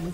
Blue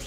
Red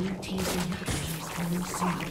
Your team's inhibitor is coming soon.